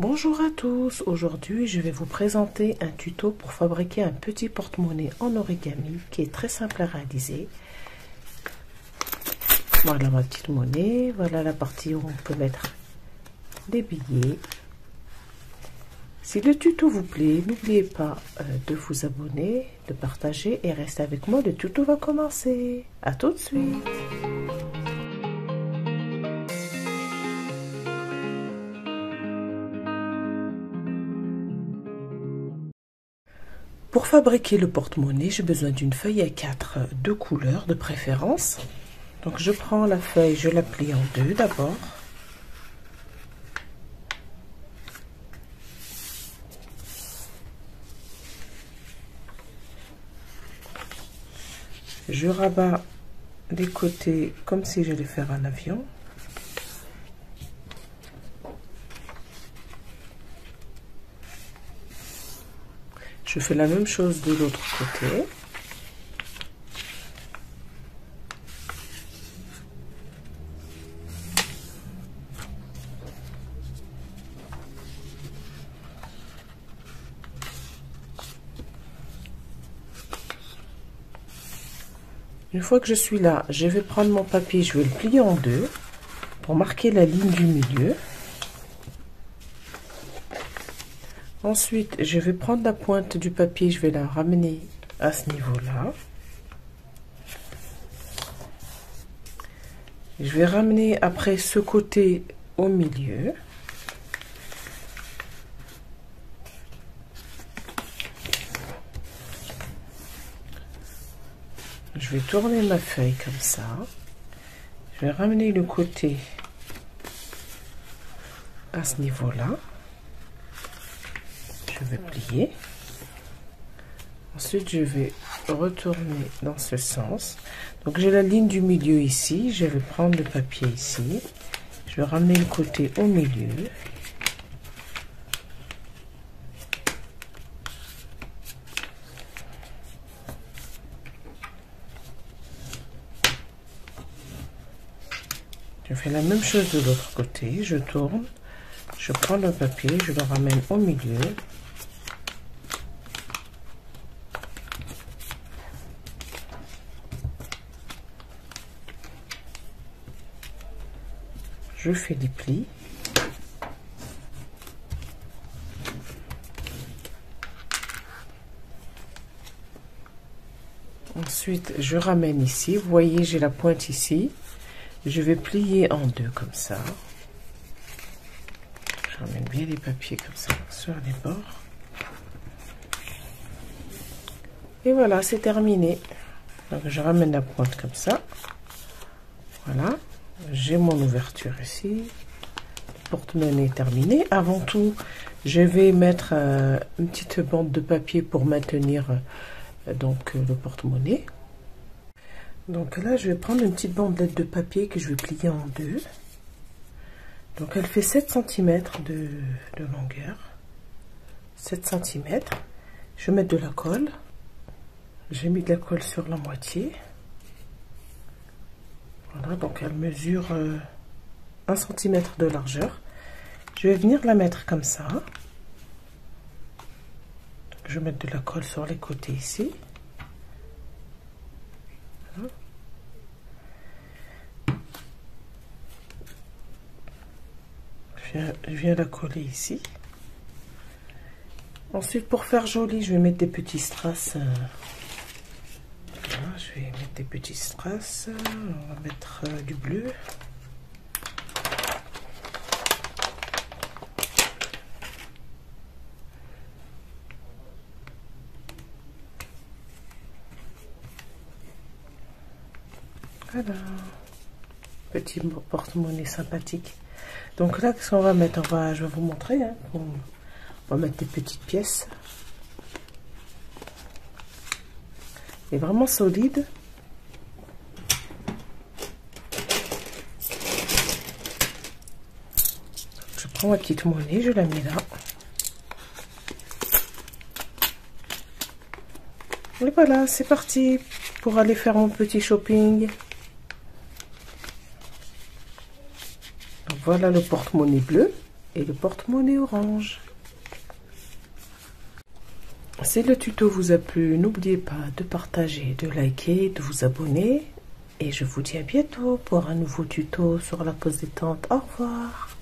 Bonjour à tous, aujourd'hui je vais vous présenter un tuto pour fabriquer un petit porte-monnaie en origami qui est très simple à réaliser. Voilà ma petite monnaie, voilà la partie où on peut mettre des billets. Si le tuto vous plaît, n'oubliez pas de vous abonner, de partager et restez avec moi, le tuto va commencer. À tout de suite. Pour fabriquer le porte-monnaie, j'ai besoin d'une feuille A4 de couleur de préférence. Donc je prends la feuille, je la plie en deux d'abord. Je rabats les côtés comme si j'allais faire un avion. Je fais la même chose de l'autre côté. Une fois que je suis là, je vais prendre mon papier, je vais le plier en deux pour marquer la ligne du milieu. Ensuite, je vais prendre la pointe du papier, je vais la ramener à ce niveau-là. Je vais ramener après ce côté au milieu. Je vais tourner ma feuille comme ça. Je vais ramener le côté à ce niveau-là. Je vais plier. Ensuite, je vais retourner dans ce sens. Donc, j'ai la ligne du milieu ici. Je vais prendre le papier ici. Je vais ramener le côté au milieu. Je fais la même chose de l'autre côté. Je tourne. Je prends le papier. Je le ramène au milieu. Je fais des plis. Ensuite, je ramène ici. Vous voyez, j'ai la pointe ici. Je vais plier en deux comme ça. Je ramène bien les papiers comme ça sur les bords. Et voilà, c'est terminé. Donc, je ramène la pointe comme ça. Voilà. J'ai mon ouverture ici, le porte-monnaie est terminé. Avant tout, je vais mettre une petite bande de papier pour maintenir donc le porte-monnaie. Donc là, je vais prendre une petite bandelette de papier que je vais plier en deux. Donc elle fait 7 cm de longueur. 7 cm. Je vais mettre de la colle. J'ai mis de la colle sur la moitié. Voilà, donc elle mesure 1 cm de largeur. Je vais venir la mettre comme ça. Je vais mettre de la colle sur les côtés ici. Voilà. Je viens la coller ici. Ensuite, pour faire joli, je vais mettre des petits strass. Je vais mettre des petits strass, on va mettre du bleu. Voilà, petit porte-monnaie sympathique. Donc là, qu'est-ce qu'on va mettre? Je vais vous montrer, hein. On va mettre des petites pièces. Est vraiment solide. Je prends ma petite monnaie, je la mets là. Et voilà, c'est parti pour aller faire mon petit shopping. Donc voilà le porte-monnaie bleu. et le porte-monnaie orange. Si le tuto vous a plu, n'oubliez pas de partager, de liker, de vous abonner. Et je vous dis à bientôt pour un nouveau tuto sur la pose détente. Au revoir.